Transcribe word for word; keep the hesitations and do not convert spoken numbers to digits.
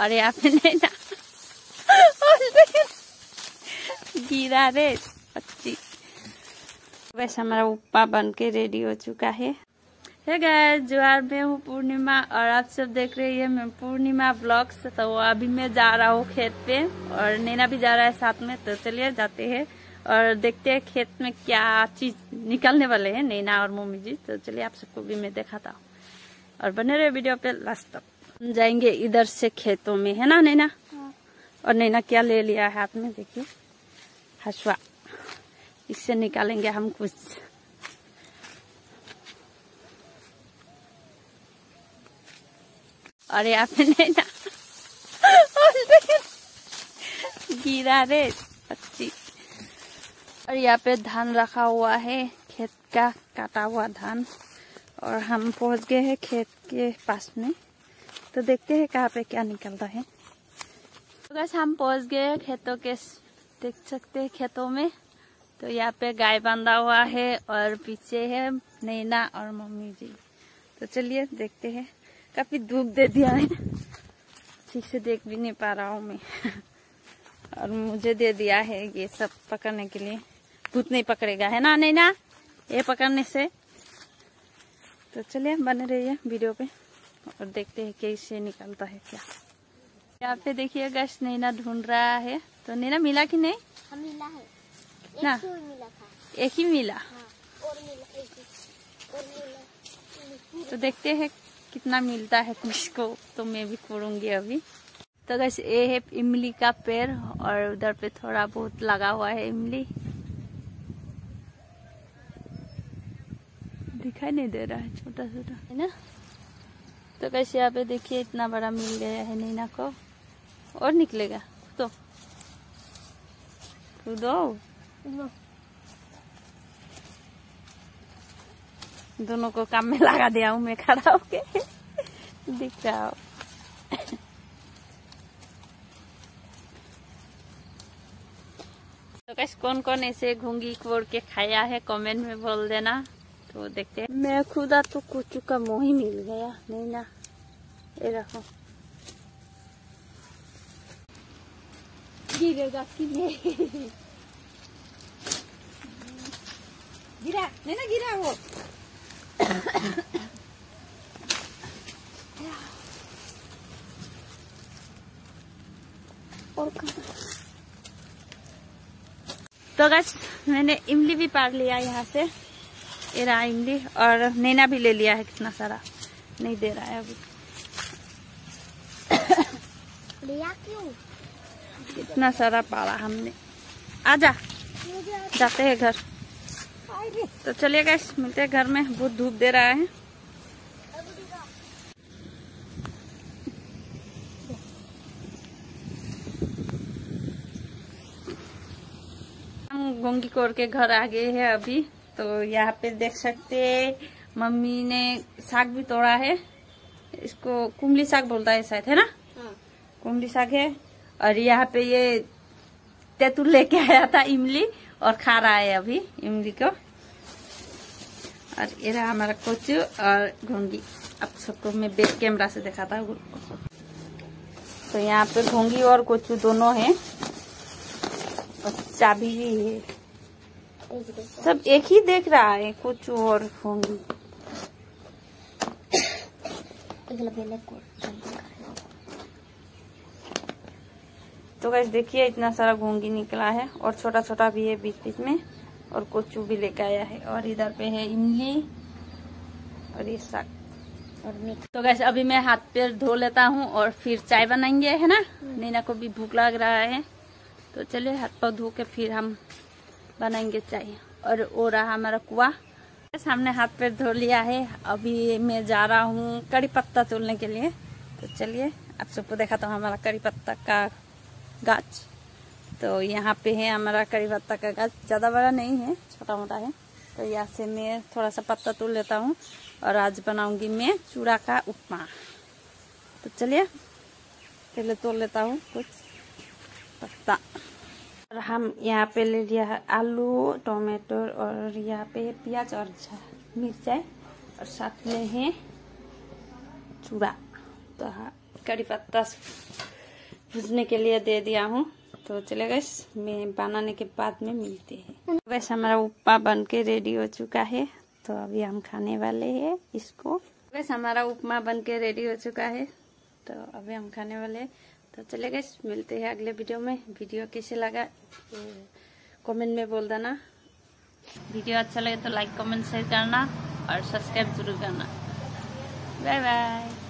और यहाँ पे नहीं ना गिरा रे पच्ची। वैसे हमारा उपमा बन के रेडी हो चुका है। हे गाइस, जोहार, मैं हूँ पूर्णिमा और आप सब देख रहे हैं मैं पूर्णिमा ब्लॉग्स। तो अभी मैं जा रहा हूँ खेत पे और नैना भी जा रहा है साथ में। तो चलिए जाते हैं और देखते हैं खेत में क्या चीज निकालने वाले हैं नैना और मम्मी जी। तो चलिए आप सबको भी मैं दिखाता हूँ और बने रहे वीडियो पे लास्ट तक। हम जाएंगे इधर से खेतों में, है ना नैना? और नैना क्या ले लिया है हाथ में, देखिए हसुआ। इससे निकालेंगे हम कुछ। और यहाँ पे नैना गिरा रे पच्ची। और यहाँ पे धान रखा हुआ है, खेत का काटा हुआ धान। और हम पहुंच गए हैं खेत के पास में। तो देखते हैं कहाँ पे क्या निकलता है। तो गाइस, हम पहुंच गए हैं खेतों के, देख सकते हैं खेतों में। तो यहाँ पे गाय बांधा हुआ है और पीछे है नैना और मम्मी जी। तो चलिए देखते हैं। काफी धूप दे दिया है, ठीक से देख भी नहीं पा रहा हूँ मैं। और मुझे दे दिया है ये सब पकड़ने के लिए। भूत नहीं पकड़ेगा, है ना नैना, ये पकड़ने से। तो चलिए बने रहिए वीडियो पे और देखते हैं कैसे निकलता है क्या। यहाँ पे देखिए गाइस, नैना ढूंढ रहा है। तो नैना मिला कि नहीं? हाँ, मिला है। एक ना मिला था। एक ही मिला, हाँ, और मिला, एक ही। और मिला। तो देखते हैं कितना मिलता है कुछ को। तो मैं भी खोलूंगी अभी। तो गाइस, ये है इमली का पेड़ और उधर पे थोड़ा बहुत लगा हुआ है इमली। दिखाई नहीं दे रहा है, छोटा छोटा है ना। तो गाइस, यहाँ पे देखिए इतना बड़ा मिल गया है नैना को। और निकलेगा तो दो दोनों को काम में लगा दिया हूँ मैं, खड़ा होके दिख रहा हूँ। तो कैसे कौन कौन ऐसे घूंगी खोड़ के खाया है कमेंट में बोल देना। तो देखते हैं। मैं खुदा तो कुछ का मुँह ही मिल गया नहीं ना, ये रखो। गिरेगा कि नहीं? गिरा नहीं ना, गिरा वो। तो गाइस, मैंने इमली भी पार लिया यहाँ से, एरा इमली। और नैना भी ले लिया है कितना सारा, नहीं दे रहा है अभी। लिया क्यों? इतना सारा पाला हमने। आजा, जाते हैं घर। तो चलिए गाइस, मिलते हैं घर में। बहुत धूप दे रहा है। हम गोंगी कोर के घर आ गए हैं अभी। तो यहाँ पे देख सकते मम्मी ने साग भी तोड़ा है। इसको कुमली साग बोलता है शायद, है ना? हाँ। कुमली साग है। और यहाँ पे ये तेतुल लेके आया था इमली और खा रहा है अभी इमली को। और ये रहा हमारा कोचू और घोंगी। आप सबको मैं बैक कैमरा से दिखाता हूँ। तो यहाँ पे घोंगी और कोचू दोनों है और चाबी भी है। सब एक ही देख रहा है, कोचू और घोंगी। तो गाइस देखिए, इतना सारा घोंगी निकला है और छोटा छोटा भी है बीच बीच में। और कोचू भी लेके आया है। और इधर पे है इमली और ये साग और मिर्च। तो गाइस, अभी मैं हाथ पैर धो लेता हूँ और फिर चाय बनाएंगे, है ना? नैना को भी भूख लग रहा है। तो चलिए हाथ पाँव धो के फिर हम बनाएंगे चाय। और वो रहा हमारा कुआ। हमने हाथ पैर धो लिया है। अभी मैं जा रहा हूँ कड़ी पत्ता तोड़ने के लिए। तो चलिए आप सबको दिखाता हूँ हमारा कड़ी पत्ता का गाछ। तो यहाँ पे है हमारा कड़ी पत्ता का गाछ। ज़्यादा बड़ा नहीं है, छोटा मोटा है। तो यहाँ से मैं थोड़ा सा पत्ता तोड़ लेता हूँ। और आज बनाऊंगी मैं चूड़ा का उपमा। तो चलिए पहले तोड़ लेता हूँ कुछ पत्ता। और हम यहाँ पे ले लिया है आलू, टमाटर और यहाँ पे है प्याज और मिर्चाई। और साथ में है चूड़ा। तो हाँ, कड़ी पत्ता भूनने के लिए दे दिया हूँ। तो चले गए, मैं बनाने के बाद में मिलते हैं। बस हमारा उपमा बन के रेडी हो चुका है, तो अभी हम खाने वाले हैं इसको। बस हमारा उपमा बन के रेडी हो चुका है, तो अभी हम खाने वाले हैं। तो चले गए, मिलते हैं अगले वीडियो में। वीडियो कैसे लगा कमेंट में बोल देना। वीडियो अच्छा लगे तो लाइक कमेंट शेयर करना और सब्सक्राइब जरूर करना। Bye bye.